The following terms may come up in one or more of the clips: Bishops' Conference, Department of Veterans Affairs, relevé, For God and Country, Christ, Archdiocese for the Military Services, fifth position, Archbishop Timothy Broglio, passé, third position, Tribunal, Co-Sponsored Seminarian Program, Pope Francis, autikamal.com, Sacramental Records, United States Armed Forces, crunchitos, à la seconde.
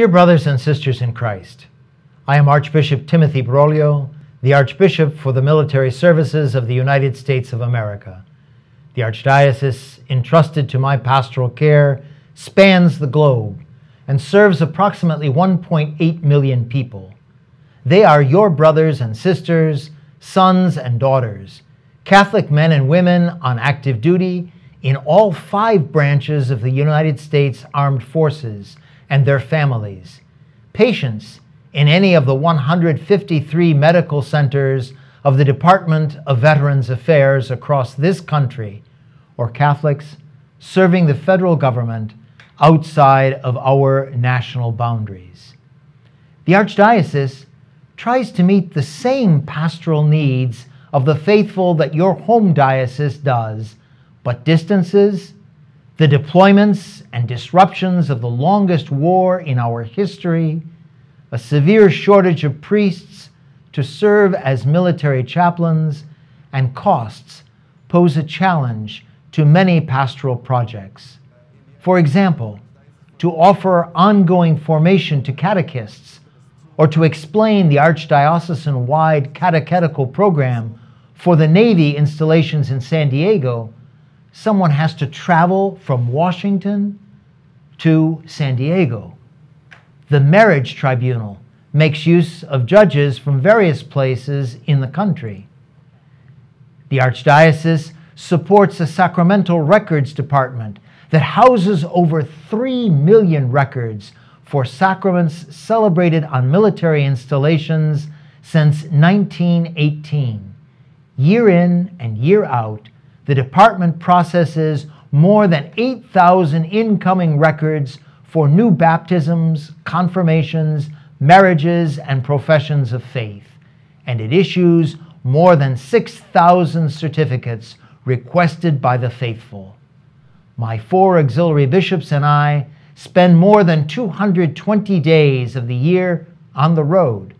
Dear brothers and sisters in Christ, I am Archbishop Timothy Broglio, the Archbishop for the Military Services of the United States of America. The Archdiocese entrusted to my pastoral care spans the globe and serves approximately 1.8 million people. They are your brothers and sisters, sons and daughters, Catholic men and women on active duty in all 5 branches of the United States Armed Forces and their families, patients in any of the 153 medical centers of the Department of Veterans Affairs across this country, or Catholics serving the federal government outside of our national boundaries. The Archdiocese tries to meet the same pastoral needs of the faithful that your home diocese does, but distances, the deployments and disruptions of the longest war in our history, a severe shortage of priests to serve as military chaplains, and costs pose a challenge to many pastoral projects. For example, to offer ongoing formation to catechists or to explain the archdiocesan-wide catechetical program for the Navy installations in San Diego, someone has to travel from Washington to San Diego. The marriage tribunal makes use of judges from various places in the country. The Archdiocese supports a sacramental records department that houses over 3 million records for sacraments celebrated on military installations since 1918. Year in and year out, the department processes more than 8,000 incoming records for new baptisms, confirmations, marriages, and professions of faith, and it issues more than 6,000 certificates requested by the faithful. My 4 auxiliary bishops and I spend more than 220 days of the year on the road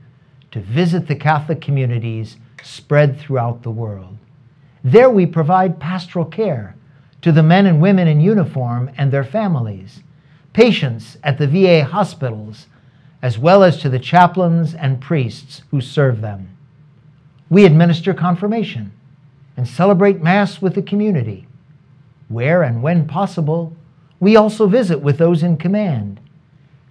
to visit the Catholic communities spread throughout the world. There we provide pastoral care to the men and women in uniform and their families, patients at the VA hospitals, as well as to the chaplains and priests who serve them. We administer confirmation and celebrate Mass with the community. Where and when possible, we also visit with those in command.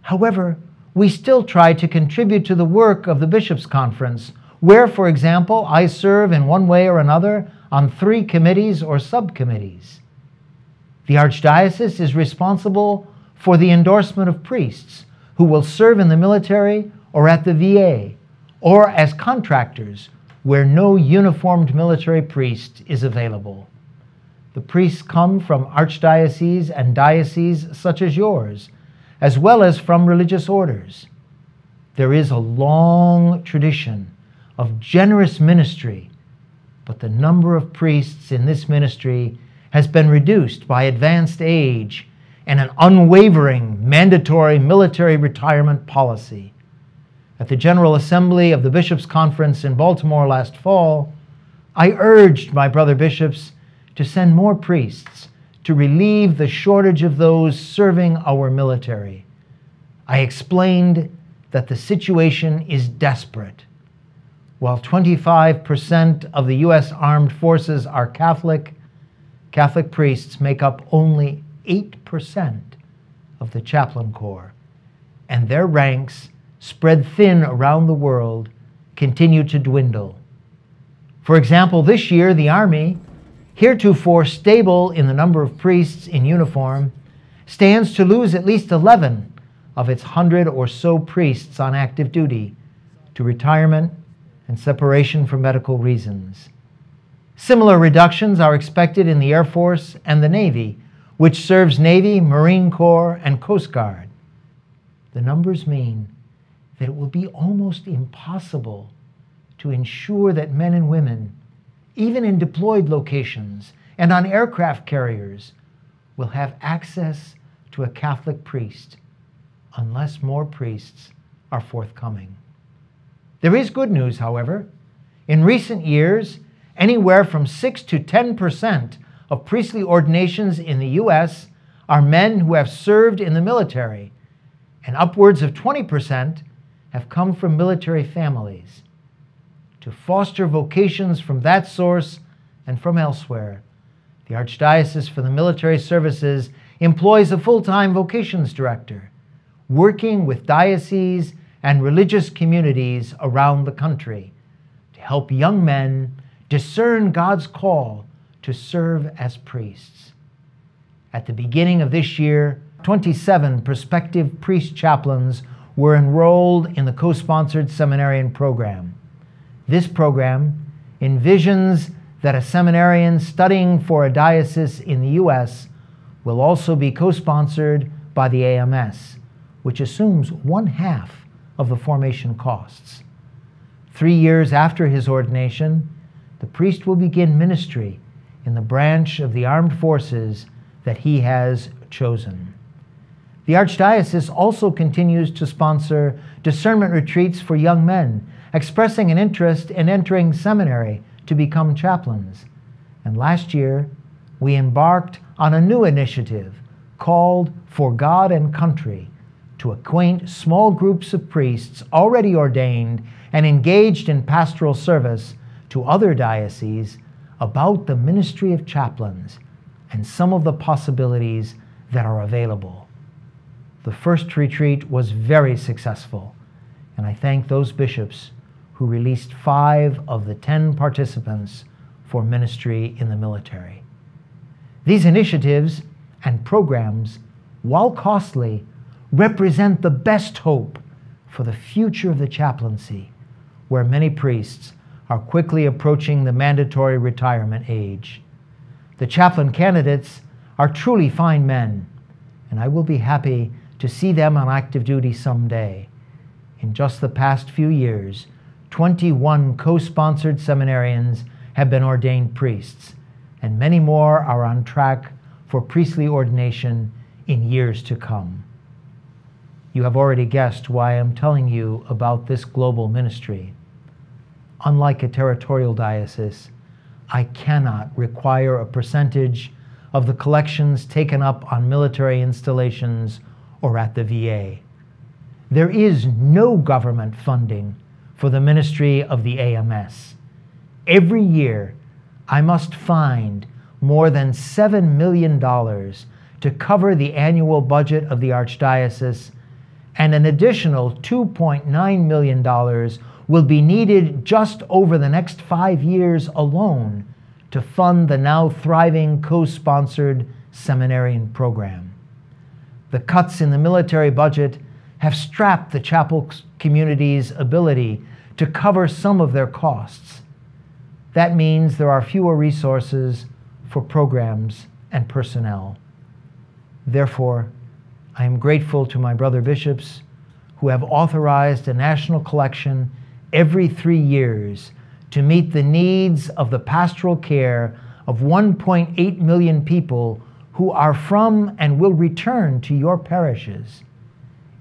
However, we still try to contribute to the work of the Bishops' Conference, where, for example, I serve in one way or another on 3 committees or subcommittees. The Archdiocese is responsible for the endorsement of priests who will serve in the military or at the VA, or as contractors where no uniformed military priest is available. The priests come from archdioceses and dioceses such as yours, as well as from religious orders. There is a long tradition of generous ministry, but the number of priests in this ministry has been reduced by advanced age and an unwavering mandatory military retirement policy. At the General Assembly of the Bishops' Conference in Baltimore last fall, I urged my brother bishops to send more priests to relieve the shortage of those serving our military. I explained that the situation is desperate. While 25% of the U.S. Armed Forces are Catholic, Catholic priests make up only 8% of the chaplain corps, and their ranks, spread thin around the world, continue to dwindle. For example, this year the Army, heretofore stable in the number of priests in uniform, stands to lose at least 11 of its 100 or so priests on active duty to retirement and separation for medical reasons. Similar reductions are expected in the Air Force and the Navy, which serves Navy, Marine Corps, and Coast Guard. The numbers mean that it will be almost impossible to ensure that men and women, even in deployed locations and on aircraft carriers, will have access to a Catholic priest unless more priests are forthcoming. There is good news, however. In recent years, anywhere from 6 to 10% of priestly ordinations in the U.S. are men who have served in the military, and upwards of 20% have come from military families. To foster vocations from that source and from elsewhere, the Archdiocese for the Military Services employs a full-time vocations director, working with dioceses and religious communities around the country to help young men discern God's call to serve as priests. At the beginning of this year, 27 prospective priest chaplains were enrolled in the co-sponsored seminarian program. This program envisions that a seminarian studying for a diocese in the U.S. will also be co-sponsored by the AMS, which assumes one half of the formation costs. 3 years after his ordination, the priest will begin ministry in the branch of the armed forces that he has chosen. The Archdiocese also continues to sponsor discernment retreats for young men, expressing an interest in entering seminary to become chaplains. And last year, we embarked on a new initiative called For God and Country, to acquaint small groups of priests already ordained and engaged in pastoral service to other dioceses about the ministry of chaplains and some of the possibilities that are available. The first retreat was very successful, and I thank those bishops who released 5 of the 10 participants for ministry in the military. These initiatives and programs, while costly, represent the best hope for the future of the chaplaincy, where many priests are quickly approaching the mandatory retirement age. The chaplain candidates are truly fine men, and I will be happy to see them on active duty someday. In just the past few years, 21 co-sponsored seminarians have been ordained priests, and many more are on track for priestly ordination in years to come. You have already guessed why I'm telling you about this global ministry. Unlike a territorial diocese, I cannot require a percentage of the collections taken up on military installations or at the VA. There is no government funding for the ministry of the AMS. Every year, I must find more than $7 million to cover the annual budget of the Archdiocese, and an additional $2.9 million will be needed just over the next 5 years alone to fund the now thriving co-sponsored seminarian program. The cuts in the military budget have strapped the chapel community's ability to cover some of their costs. That means there are fewer resources for programs and personnel. Therefore, I am grateful to my brother bishops who have authorized a national collection every 3 years to meet the needs of the pastoral care of 1.8 million people who are from and will return to your parishes.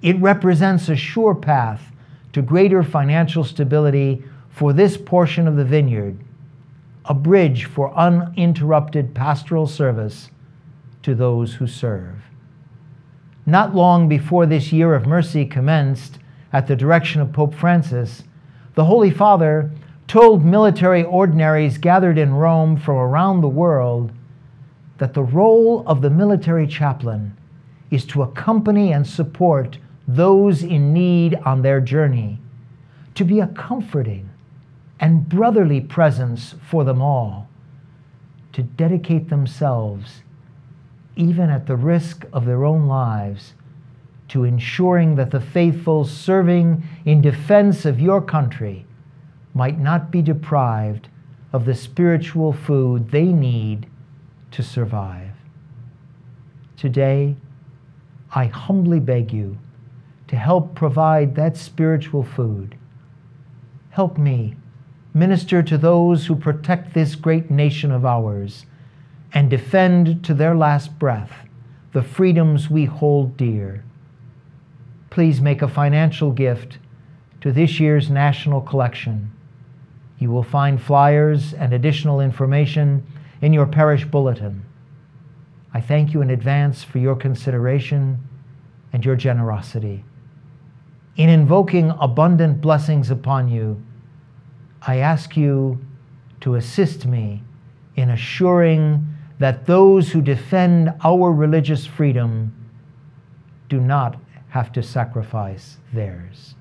It represents a sure path to greater financial stability for this portion of the vineyard, a bridge for uninterrupted pastoral service to those who serve. Not long before this year of mercy commenced, at the direction of Pope Francis, the Holy Father told military ordinaries gathered in Rome from around the world that the role of the military chaplain is to accompany and support those in need on their journey, to be a comforting and brotherly presence for them all, to dedicate themselves even at the risk of their own lives, to ensuring that the faithful serving in defense of your country might not be deprived of the spiritual food they need to survive. Today, I humbly beg you to help provide that spiritual food. Help me minister to those who protect this great nation of ours and defend to their last breath the freedoms we hold dear. Please make a financial gift to this year's national collection. You will find flyers and additional information in your parish bulletin. I thank you in advance for your consideration and your generosity. in invoking abundant blessings upon you, I ask you to assist me in assuring that those who defend our religious freedom do not have to sacrifice theirs.